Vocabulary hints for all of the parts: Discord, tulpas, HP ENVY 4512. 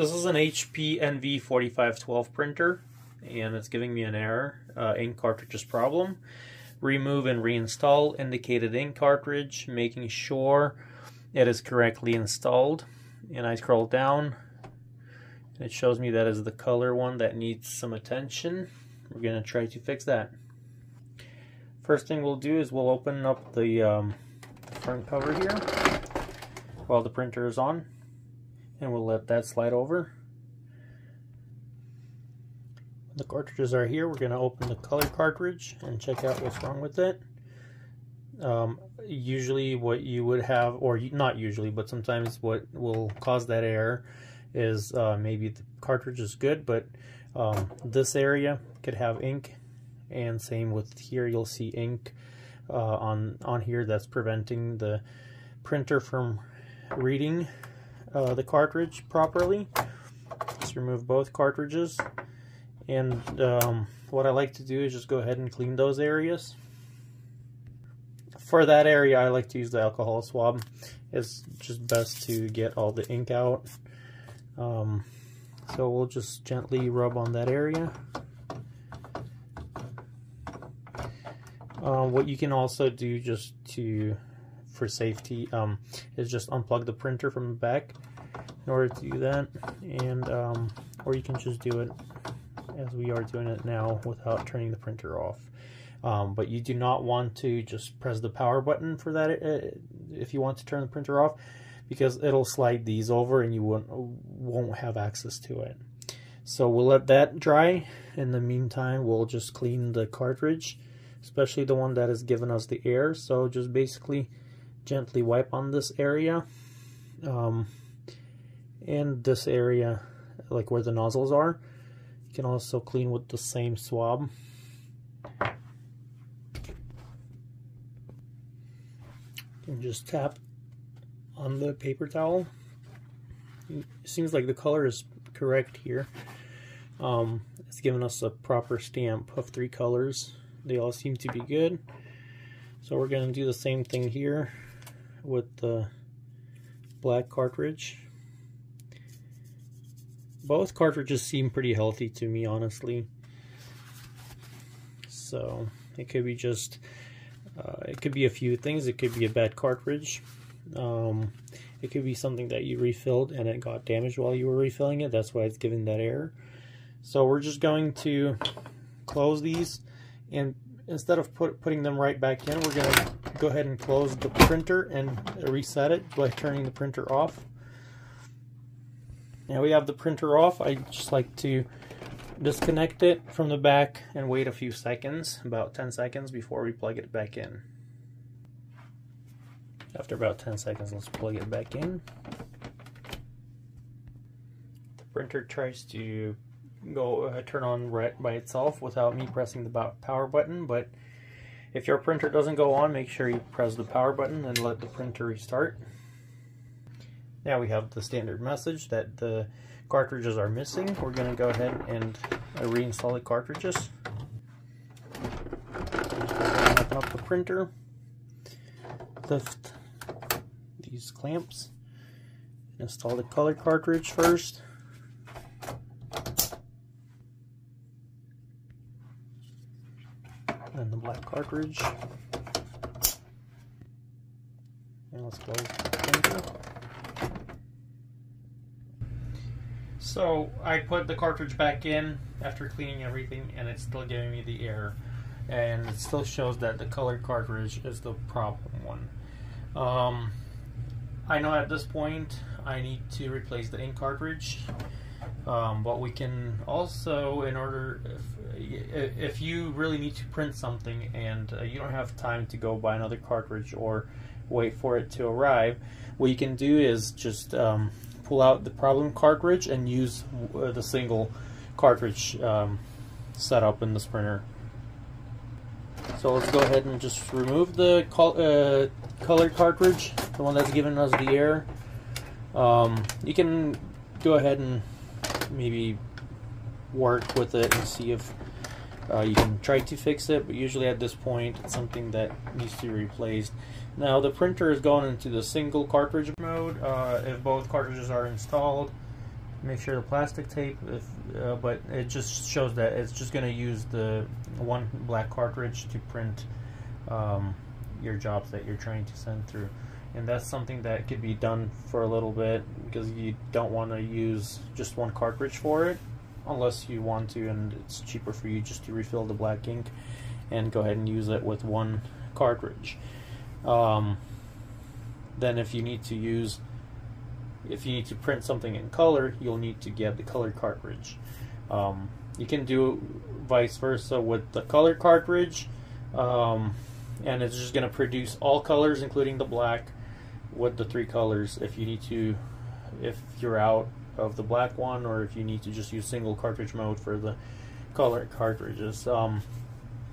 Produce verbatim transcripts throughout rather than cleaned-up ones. This is an H P ENVY forty-five twelve printer, and it's giving me an error, uh, ink cartridges problem. Remove and reinstall indicated ink cartridge, making sure it is correctly installed. And I scroll down, and it shows me that is the color one that needs some attention. We're gonna try to fix that. First thing we'll do is we'll open up the, um, the front cover here while the printer is on, and we'll let that slide over. When the cartridges are here, we're gonna open the color cartridge and check out what's wrong with it. Um, usually what you would have, or not usually, but sometimes what will cause that error is uh, maybe the cartridge is good, but um, this area could have ink, and same with here, you'll see ink uh, on, on here that's preventing the printer from reading uh, the cartridge properly. Let's remove both cartridges, and um, what I like to do is just go ahead and clean those areas. For that area, I like to use the alcohol swab. It's just best to get all the ink out. Um, so we'll just gently rub on that area. Uh, what you can also do, just to for safety, um, is just unplug the printer from the back in order to do that, and um, or you can just do it as we are doing it now without turning the printer off. Um, but you do not want to just press the power button for that uh, if you want to turn the printer off, because it'll slide these over and you won't, won't have access to it. So we'll let that dry. In the meantime, we'll just clean the cartridge, especially the one that has given us the error. So just basically gently wipe on this area um, and this area, like where the nozzles are. You can also clean with the same swab. And just tap on the paper towel. It seems like the color is correct here. Um, it's giving us a proper stamp of three colors. They all seem to be good. So we're going to do the same thing here with the black cartridge. Both cartridges seem pretty healthy to me, honestly. So it could be just Uh, it could be a few things. It could be a bad cartridge. Um, it could be something that you refilled and it got damaged while you were refilling it. That's why it's giving that error. So we're just going to close these, and instead of put, putting them right back in, we're going to go ahead and close the printer and reset it by turning the printer off. Now we have the printer off. I just like to disconnect it from the back and wait a few seconds, about ten seconds, before we plug it back in. After about ten seconds, let's plug it back in. The printer tries to go uh, turn on right by itself without me pressing the power button, but if your printer doesn't go on, make sure you press the power button and let the printer restart. Now we have the standard message that the cartridges are missing. We're going to go ahead and reinstall the cartridges. Open up the printer, lift these clamps, install the color cartridge first. And the black cartridge. And let's close the printer. So I put the cartridge back in after cleaning everything, and it's still giving me the error, and it still shows that the color cartridge is the problem one. Um, I know at this point I need to replace the ink cartridge, um, but we can also, in order, if, if you really need to print something and uh, you don't have time to go buy another cartridge or wait for it to arrive, what you can do is just um, pull out the problem cartridge and use the single cartridge um, setup in this printer. So let's go ahead and just remove the col uh, color cartridge, the one that's giving us the error. Um, you can go ahead and maybe work with it and see if uh, you can try to fix it, but usually at this point it's something that needs to be replaced. Now the printer is going into the single cartridge mode. Uh, if both cartridges are installed, make sure the plastic tape, if, uh, but it just shows that it's just going to use the one black cartridge to print um, your jobs that you're trying to send through. And that's something that could be done for a little bit, because you don't want to use just one cartridge for it unless you want to, and it's cheaper for you just to refill the black ink and go ahead and use it with one cartridge. Um, then if you need to use if you need to print something in color, you'll need to get the color cartridge. Um, you can do vice versa with the color cartridge, um, and it's just going to produce all colors including the black with the three colors if you need to, if you're out of the black one, or if you need to just use single cartridge mode for the color cartridges. Um,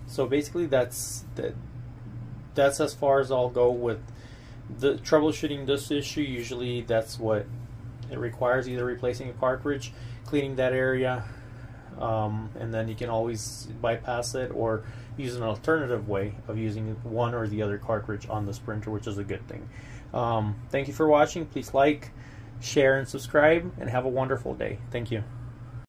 so basically that's that, that's as far as I'll go with the troubleshooting this issue. Usually that's what it requires, either replacing a cartridge, cleaning that area, um, and then you can always bypass it or use an alternative way of using one or the other cartridge on this printer, which is a good thing. Um, thank you for watching. Please like, share, and subscribe, and have a wonderful day. Thank you.